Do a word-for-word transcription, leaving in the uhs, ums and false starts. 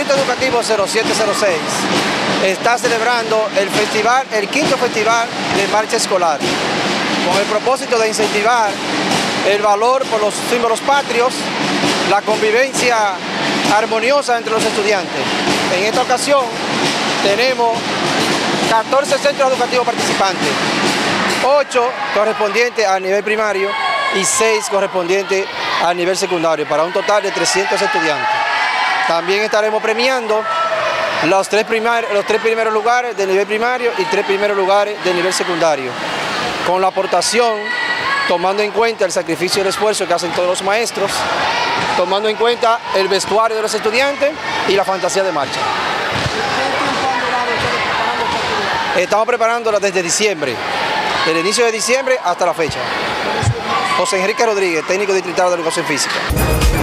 Distrito Educativo cero siete cero seis está celebrando el festival, el quinto Festival de Marcha Escolar, con el propósito de incentivar el valor por los símbolos patrios, la convivencia armoniosa entre los estudiantes. En esta ocasión tenemos catorce centros educativos participantes, ocho correspondientes al nivel primario y seis correspondientes al nivel secundario, para un total de trescientos estudiantes. También estaremos premiando los tres, primar, los tres primeros lugares del nivel primario y tres primeros lugares del nivel secundario, con la aportación, tomando en cuenta el sacrificio y el esfuerzo que hacen todos los maestros, tomando en cuenta el vestuario de los estudiantes y la fantasía de marcha. Estamos preparándola desde diciembre, del inicio de diciembre hasta la fecha. José Enrique Rodríguez, técnico distrital de Educación Física.